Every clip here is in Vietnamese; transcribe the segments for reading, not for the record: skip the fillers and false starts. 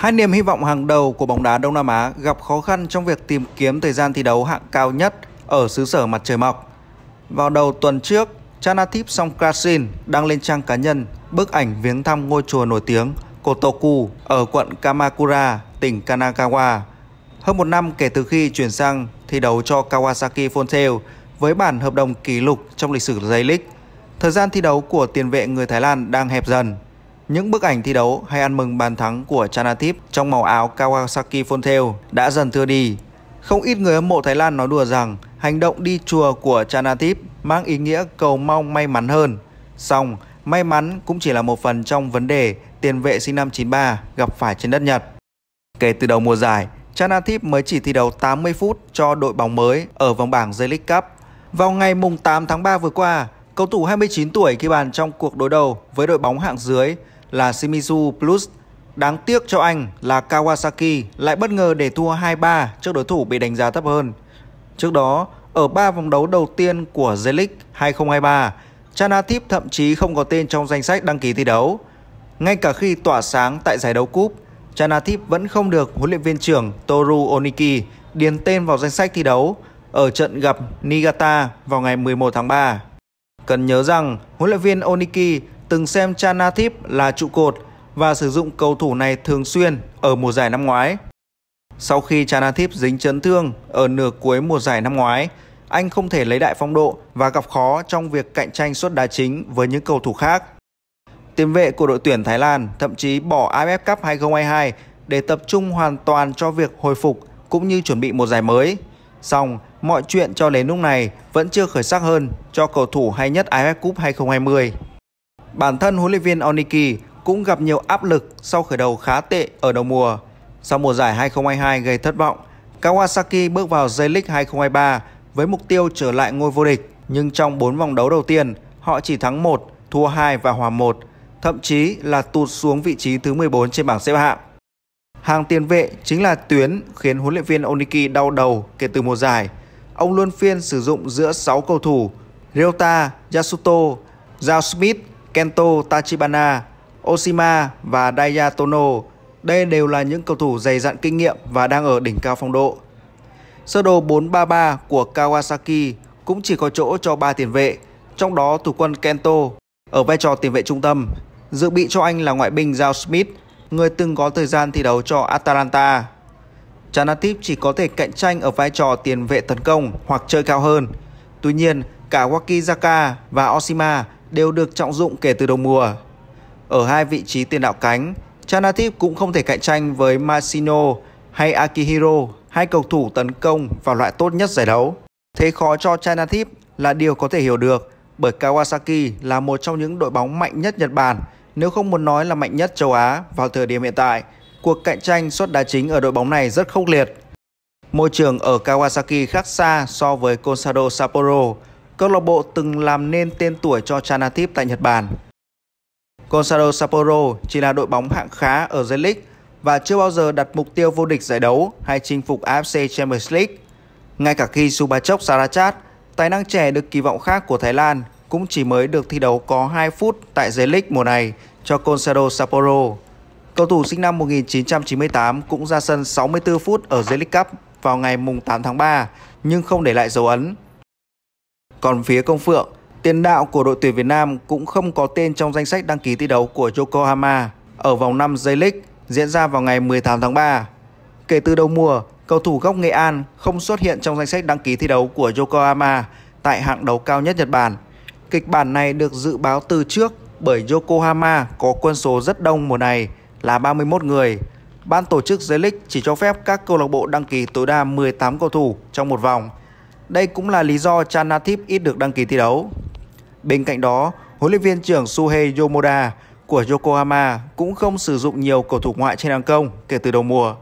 Hai niềm hy vọng hàng đầu của bóng đá Đông Nam Á gặp khó khăn trong việc tìm kiếm thời gian thi đấu hạng cao nhất ở xứ sở mặt trời mọc. Vào đầu tuần trước, Chanathip Songkrasin đăng lên trang cá nhân bức ảnh viếng thăm ngôi chùa nổi tiếng Kotoku ở quận Kamakura, tỉnh Kanagawa. Hơn một năm kể từ khi chuyển sang thi đấu cho Kawasaki Frontale với bản hợp đồng kỷ lục trong lịch sử J-League, thời gian thi đấu của tiền vệ người Thái Lan đang hẹp dần. Những bức ảnh thi đấu hay ăn mừng bàn thắng của Chanathip trong màu áo Kawasaki Frontale đã dần thưa đi. Không ít người hâm mộ Thái Lan nói đùa rằng hành động đi chùa của Chanathip mang ý nghĩa cầu mong may mắn hơn. Song, may mắn cũng chỉ là một phần trong vấn đề tiền vệ sinh năm 93 gặp phải trên đất Nhật. Kể từ đầu mùa giải, Chanathip mới chỉ thi đấu 80 phút cho đội bóng mới ở vòng bảng J-League Cup. Vào ngày 8 tháng 3 vừa qua, cầu thủ 29 tuổi ghi bàn trong cuộc đối đầu với đội bóng hạng dưới là Shimizu Plus. Đáng tiếc cho anh là Kawasaki lại bất ngờ để thua 2-3 trước đối thủ bị đánh giá thấp hơn. Trước đó, ở 3 vòng đấu đầu tiên của J-League 2023, Chanathip thậm chí không có tên trong danh sách đăng ký thi đấu. Ngay cả khi tỏa sáng tại giải đấu cúp, Chanathip vẫn không được huấn luyện viên trưởng Toru Oniki điền tên vào danh sách thi đấu ở trận gặp Niigata vào ngày 11 tháng 3. Cần nhớ rằng huấn luyện viên Oniki từng xem Chanathip là trụ cột và sử dụng cầu thủ này thường xuyên ở mùa giải năm ngoái. Sau khi Chanathip dính chấn thương ở nửa cuối mùa giải năm ngoái, anh không thể lấy lại phong độ và gặp khó trong việc cạnh tranh suất đá chính với những cầu thủ khác. Tiền vệ của đội tuyển Thái Lan thậm chí bỏ AFF Cup 2022 để tập trung hoàn toàn cho việc hồi phục cũng như chuẩn bị mùa giải mới. Song, mọi chuyện cho đến lúc này vẫn chưa khởi sắc hơn cho cầu thủ hay nhất AFF Cup 2020. Bản thân huấn luyện viên Oniki cũng gặp nhiều áp lực sau khởi đầu khá tệ ở đầu mùa. Sau mùa giải 2022 gây thất vọng, Kawasaki bước vào J-League 2023 với mục tiêu trở lại ngôi vô địch. Nhưng trong 4 vòng đấu đầu tiên, họ chỉ thắng 1, thua 2 và hòa 1, thậm chí là tụt xuống vị trí thứ 14 trên bảng xếp hạng. Hàng tiền vệ chính là tuyến khiến huấn luyện viên Oniki đau đầu kể từ mùa giải. Ông luôn phiên sử dụng giữa 6 cầu thủ Ryota, Yasuto, Zhao Smith, Kento Tachibana, Oshima và Daiya Tono. Đây đều là những cầu thủ dày dặn kinh nghiệm và đang ở đỉnh cao phong độ. Sơ đồ 4-3-3 của Kawasaki cũng chỉ có chỗ cho 3 tiền vệ, trong đó thủ quân Kento ở vai trò tiền vệ trung tâm. Dự bị cho anh là ngoại binh Zhao Smith, người từng có thời gian thi đấu cho Atalanta. Chanathip chỉ có thể cạnh tranh ở vai trò tiền vệ tấn công hoặc chơi cao hơn. Tuy nhiên, cả Wakizaka và Oshima đều được trọng dụng kể từ đầu mùa. Ở hai vị trí tiền đạo cánh, Chanathip cũng không thể cạnh tranh với Masino hay Akihiro, hai cầu thủ tấn công vào loại tốt nhất giải đấu. Thế khó cho Chanathip là điều có thể hiểu được bởi Kawasaki là một trong những đội bóng mạnh nhất Nhật Bản, nếu không muốn nói là mạnh nhất châu Á vào thời điểm hiện tại. Cuộc cạnh tranh suất đá chính ở đội bóng này rất khốc liệt. Môi trường ở Kawasaki khác xa so với Consadole Sapporo, câu lạc bộ từng làm nên tên tuổi cho Chanathip tại Nhật Bản. Consadole Sapporo chỉ là đội bóng hạng khá ở J-League và chưa bao giờ đặt mục tiêu vô địch giải đấu hay chinh phục AFC Champions League. Ngay cả khi Subachok Sarachat, tài năng trẻ được kỳ vọng khác của Thái Lan, cũng chỉ mới được thi đấu có 2 phút tại J-League mùa này cho Consadole Sapporo. Cầu thủ sinh năm 1998 cũng ra sân 64 phút ở J-League Cup vào ngày 8 tháng 3 nhưng không để lại dấu ấn. Còn phía Công Phượng, tiền đạo của đội tuyển Việt Nam cũng không có tên trong danh sách đăng ký thi đấu của Yokohama ở vòng 5 J-League diễn ra vào ngày 18 tháng 3. Kể từ đầu mùa, cầu thủ gốc Nghệ An không xuất hiện trong danh sách đăng ký thi đấu của Yokohama tại hạng đấu cao nhất Nhật Bản. Kịch bản này được dự báo từ trước bởi Yokohama có quân số rất đông mùa này là 31 người. Ban tổ chức J-League chỉ cho phép các câu lạc bộ đăng ký tối đa 18 cầu thủ trong một vòng. Đây cũng là lý do Chanathip ít được đăng ký thi đấu. Bên cạnh đó, huấn luyện viên trưởng Suhei Yomoda của Yokohama cũng không sử dụng nhiều cầu thủ ngoại trên hàng công kể từ đầu mùa.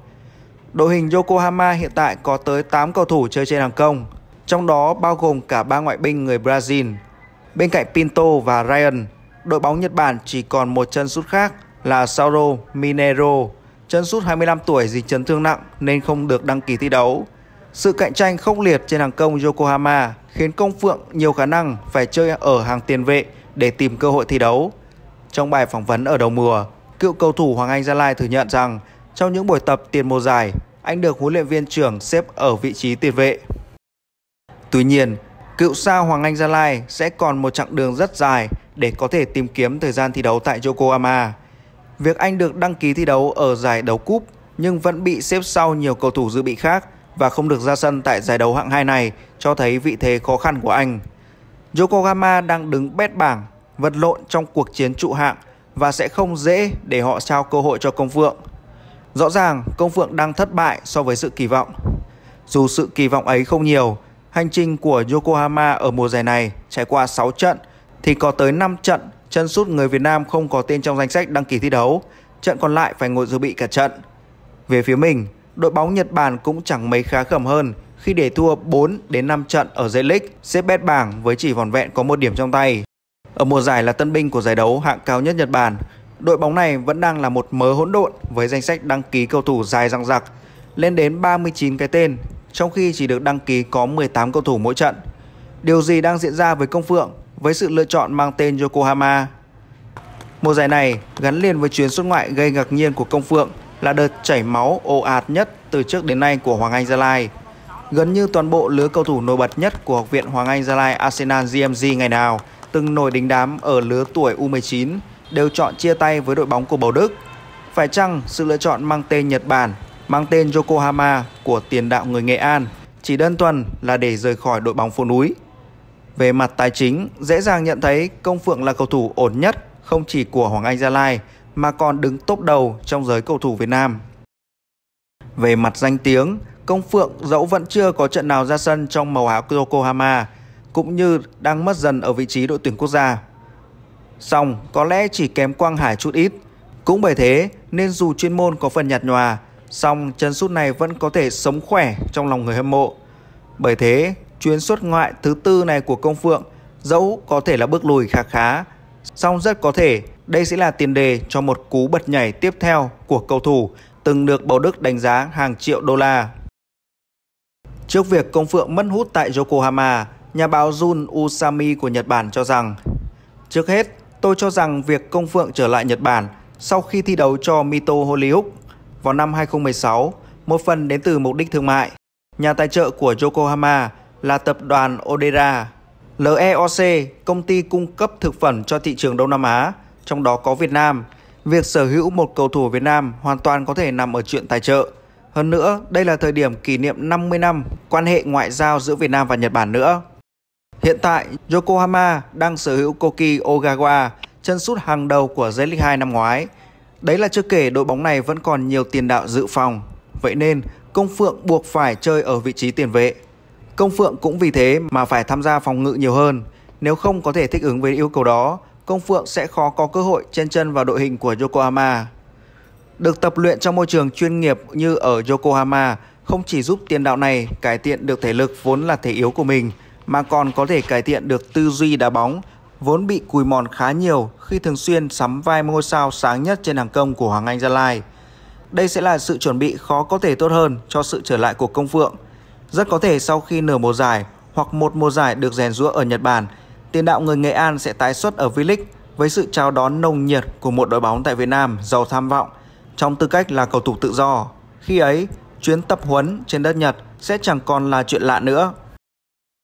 Đội hình Yokohama hiện tại có tới 8 cầu thủ chơi trên hàng công, trong đó bao gồm cả 3 ngoại binh người Brazil. Bên cạnh Pinto và Ryan, đội bóng Nhật Bản chỉ còn một chân sút khác là Sauro Mineiro. Chân sút 25 tuổi dính chấn thương nặng nên không được đăng ký thi đấu. Sự cạnh tranh khốc liệt trên hàng công Yokohama khiến Công Phượng nhiều khả năng phải chơi ở hàng tiền vệ để tìm cơ hội thi đấu. Trong bài phỏng vấn ở đầu mùa, cựu cầu thủ Hoàng Anh Gia Lai thừa nhận rằng Trong những buổi tập tiền mùa giải, anh được huấn luyện viên trưởng xếp ở vị trí tiền vệ. Tuy nhiên, cựu sao Hoàng Anh Gia Lai sẽ còn một chặng đường rất dài để có thể tìm kiếm thời gian thi đấu tại Yokohama. Việc anh được đăng ký thi đấu ở giải đấu cúp nhưng vẫn bị xếp sau nhiều cầu thủ dự bị khác và không được ra sân tại giải đấu hạng 2 này cho thấy vị thế khó khăn của anh. Yokohama đang đứng bét bảng, vật lộn trong cuộc chiến trụ hạng và sẽ không dễ để họ trao cơ hội cho Công Phượng. Rõ ràng, Công Phượng đang thất bại so với sự kỳ vọng. Dù sự kỳ vọng ấy không nhiều, hành trình của Yokohama ở mùa giải này trải qua 6 trận thì có tới 5 trận chân sút người Việt Nam không có tên trong danh sách đăng ký thi đấu, trận còn lại phải ngồi dự bị cả trận. Về phía mình, đội bóng Nhật Bản cũng chẳng mấy khá khẩm hơn khi để thua 4 đến 5 trận ở J-League, xếp bét bảng với chỉ vỏn vẹn có 1 điểm trong tay. Ở mùa giải là tân binh của giải đấu hạng cao nhất Nhật Bản, đội bóng này vẫn đang là một mớ hỗn độn với danh sách đăng ký cầu thủ dài dằng dặc lên đến 39 cái tên, trong khi chỉ được đăng ký có 18 cầu thủ mỗi trận. Điều gì đang diễn ra với Công Phượng với sự lựa chọn mang tên Yokohama? Mùa giải này gắn liền với chuyến xuất ngoại gây ngạc nhiên của Công Phượng là đợt chảy máu ồ ạt nhất từ trước đến nay của Hoàng Anh Gia Lai. Gần như toàn bộ lứa cầu thủ nổi bật nhất của Học viện Hoàng Anh Gia Lai Arsenal GMG ngày nào từng nổi đình đám ở lứa tuổi U19 đều chọn chia tay với đội bóng của Bầu Đức. Phải chăng sự lựa chọn mang tên Nhật Bản, mang tên Yokohama của tiền đạo người Nghệ An chỉ đơn thuần là để rời khỏi đội bóng phố núi? Về mặt tài chính, dễ dàng nhận thấy Công Phượng là cầu thủ ổn nhất không chỉ của Hoàng Anh Gia Lai mà còn đứng top đầu trong giới cầu thủ Việt Nam. Về mặt danh tiếng, Công Phượng dẫu vẫn chưa có trận nào ra sân trong màu áo Yokohama cũng như đang mất dần ở vị trí đội tuyển quốc gia. Song có lẽ chỉ kém Quang Hải chút ít. Cũng bởi thế nên dù chuyên môn có phần nhạt nhòa, song chân sút này vẫn có thể sống khỏe trong lòng người hâm mộ. Bởi thế, chuyến xuất ngoại thứ tư này của Công Phượng dẫu có thể là bước lùi khá khá, song rất có thể đây sẽ là tiền đề cho một cú bật nhảy tiếp theo của cầu thủ từng được Bầu Đức đánh giá hàng triệu đô la. Trước việc Công Phượng mất hút tại Yokohama, nhà báo Jun Usami của Nhật Bản cho rằng: "Trước hết, tôi cho rằng việc Công Phượng trở lại Nhật Bản sau khi thi đấu cho Mito Hollywood vào năm 2016 một phần đến từ mục đích thương mại. Nhà tài trợ của Yokohama là tập đoàn Odera, LEOC, công ty cung cấp thực phẩm cho thị trường Đông Nam Á, trong đó có Việt Nam. Việc sở hữu một cầu thủ Việt Nam hoàn toàn có thể nằm ở chuyện tài trợ. Hơn nữa, đây là thời điểm kỷ niệm 50 năm quan hệ ngoại giao giữa Việt Nam và Nhật Bản nữa. Hiện tại, Yokohama đang sở hữu Koki Ogawa, chân sút hàng đầu của J-League 2 năm ngoái. Đấy là chưa kể đội bóng này vẫn còn nhiều tiền đạo dự phòng. Vậy nên, Công Phượng buộc phải chơi ở vị trí tiền vệ. Công Phượng cũng vì thế mà phải tham gia phòng ngự nhiều hơn. Nếu không có thể thích ứng với yêu cầu đó, Công Phượng sẽ khó có cơ hội chen chân vào đội hình của Yokohama. Được tập luyện trong môi trường chuyên nghiệp như ở Yokohama không chỉ giúp tiền đạo này cải thiện được thể lực vốn là thể yếu của mình, mà còn có thể cải thiện được tư duy đá bóng, vốn bị cùi mòn khá nhiều khi thường xuyên sắm vai ngôi sao sáng nhất trên hàng công của Hoàng Anh Gia Lai. Đây sẽ là sự chuẩn bị khó có thể tốt hơn cho sự trở lại của Công Phượng. Rất có thể sau khi nửa mùa giải hoặc một mùa giải được rèn giũa ở Nhật Bản, tiền đạo người Nghệ An sẽ tái xuất ở V-League với sự chào đón nồng nhiệt của một đội bóng tại Việt Nam giàu tham vọng trong tư cách là cầu thủ tự do. Khi ấy, chuyến tập huấn trên đất Nhật sẽ chẳng còn là chuyện lạ nữa."